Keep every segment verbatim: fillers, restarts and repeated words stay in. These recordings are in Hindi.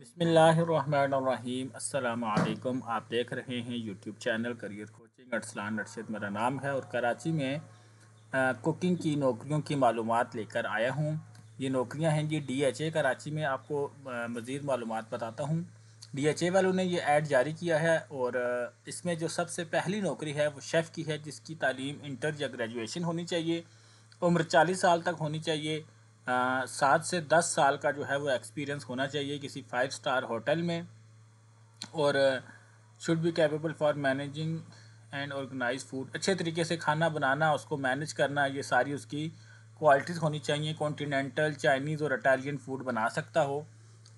बिस्मिल्लाहिर्रहमानिर्रहीम। अस्सलाम वालेकुम। आप देख रहे हैं YouTube channel career coaching. Arsalan Arshad मेरा नाम है और कराची में आ, कुकिंग की नौकरियों की मालूमात लेकर आया हूँ। ये नौकरियाँ हैं जी डी एच ए कराची में। आपको आ, मज़ीद मालूमात बताता हूँ। डी एच ए वालों ने ये ऐड जारी किया है और आ, इसमें जो सबसे पहली नौकरी है वो शेफ़ की है, जिसकी तालीम इंटर या ग्रेजुएशन होनी चाहिए, उम्र चालीस साल तक होनी चाहिए, सात से दस साल का जो है वो एक्सपीरियंस होना चाहिए किसी फाइव स्टार होटल में, और should be capable for managing and organize food. अच्छे तरीके से खाना बनाना, उसको मैनेज करना, ये सारी उसकी क्वालिटीज़ होनी चाहिए। कॉन्टिनेंटल, चाइनीज़ और इटालियन फूड बना सकता हो।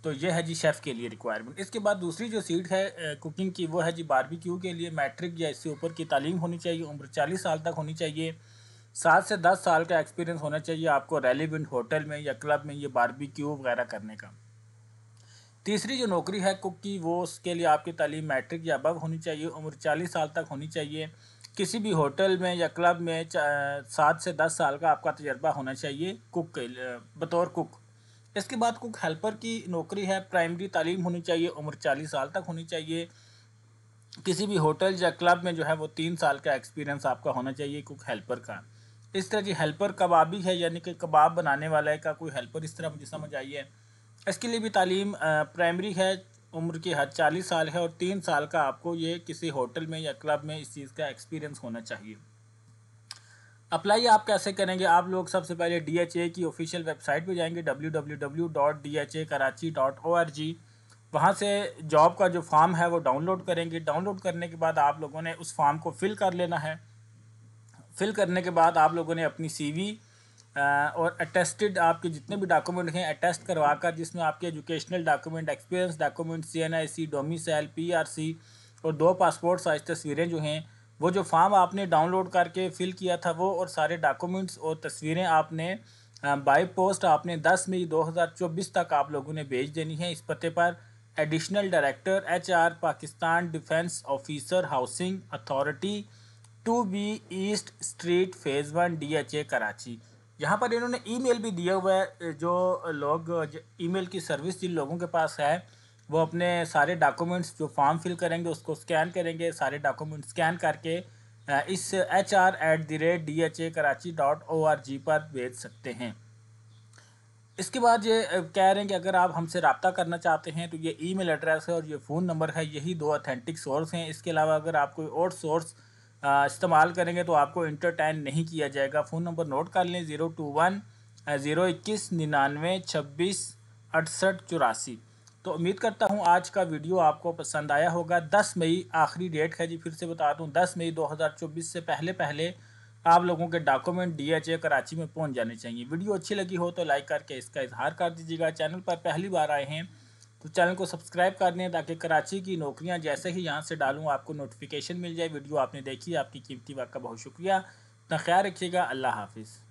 तो ये है जी शेफ़ के लिए रिक्वायरमेंट। इसके बाद दूसरी जो सीट है कुकिंग की वो है जी बारबेक्यू के लिए। मैट्रिक या इससे ऊपर की तालीम होनी चाहिए, उम्र चालीस साल तक होनी चाहिए, सात से दस साल का एक्सपीरियंस होना चाहिए आपको रेलिवेंट होटल में या क्लब में ये बारबेक्यू वगैरह करने का। तीसरी जो नौकरी है कुक की, वो उसके लिए आपकी तालीम मैट्रिक या अबव होनी चाहिए, उम्र चालीस साल तक होनी चाहिए, किसी भी होटल में या क्लब में सात से दस साल का आपका तजर्बा होना चाहिए कुक बतौर कुक। इसके बाद कुक हेल्पर की नौकरी है। प्राइमरी तालीम होनी चाहिए, उम्र चालीस साल तक होनी चाहिए, किसी भी होटल या क्लब में जो है वो तीन साल का एक्सपीरियंस आपका होना चाहिए कुक हेल्पर का। इस तरह जी हेल्पर कबाबी है, यानी कि कबाब बनाने वाला है का कोई हेल्पर, इस तरह मुझे समझ आई है। इसके लिए भी तालीम प्राइमरी है, उम्र की हद चालीस साल है और तीन साल का आपको ये किसी होटल में या क्लब में इस चीज़ का एक्सपीरियंस होना चाहिए। अप्लाई आप कैसे करेंगे? आप लोग सबसे पहले डी एच ए की ऑफिशियल वेबसाइट पर जाएंगे W W W dot D H A Karachi dot O R G. वहाँ से जॉब का जो फॉर्म है वो डाउनलोड करेंगे। डाउनलोड करने के बाद आप लोगों ने उस फॉर्म को फ़िल कर लेना है। फ़िल करने के बाद आप लोगों ने अपनी सीवी और अटेस्टेड आपके जितने भी डॉक्यूमेंट हैं अटेस्ट करवा कर, जिसमें आपके educational document, experience document, C N I C, domicile, P R C और दो पासपोर्ट साइज तस्वीरें जो हैं, वो जो फॉर्म आपने डाउनलोड करके फ़िल किया था वो और सारे डॉक्यूमेंट्स और तस्वीरें आपने बाई पोस्ट आपने दस मई दो हज़ार चौबीस तक आप लोगों ने भेज देनी है इस पते पर: additional director H R Pakistan defence officer housing authority, two B east street phase one, D H A Karachi. यहाँ पर इन्होंने ईमेल भी दिया हुआ है। जो लोग ईमेल की सर्विस जिन लोगों के पास है वो अपने सारे डॉक्यूमेंट्स जो फॉर्म फिल करेंगे उसको स्कैन करेंगे, सारे डॉक्यूमेंट स्कैन करके इस H R at the rate D H A Karachi dot O R G पर भेज सकते हैं। इसके बाद ये कह रहे हैं कि अगर आप हमसे रब्ता करना चाहते हैं तो ये ईमेल एड्रेस है और ये फ़ोन नंबर है, यही दो ऑथेंटिक सोर्स हैं। इसके अलावा अगर आप कोई और सोर्स इस्तेमाल करेंगे तो आपको इंटरटेन नहीं किया जाएगा। फ़ोन नंबर नोट कर लें: ज़ीरो टू वन ज़ीरो इक्कीस निन्यानवे छब्बीस अड़सठ चौरासी। तो उम्मीद करता हूँ आज का वीडियो आपको पसंद आया होगा। दस मई आखिरी डेट है जी, फिर से बता दूँ दस मई दो हज़ार चौबीस से पहले पहले आप लोगों के document D H A Karachi में पहुंच जाने चाहिए। वीडियो अच्छी लगी हो तो लाइक करके इसका इजहार कर दीजिएगा। चैनल पर पहली बार आए हैं तो चैनल को सब्सक्राइब कर दें ताकि कराची की नौकरियां जैसे ही यहां से डालूं आपको नोटिफिकेशन मिल जाए। वीडियो आपने देखी, आपकी कीमती वक्त का बहुत शुक्रिया। अपना ख्याल रखिएगा। अल्लाह हाफिज़।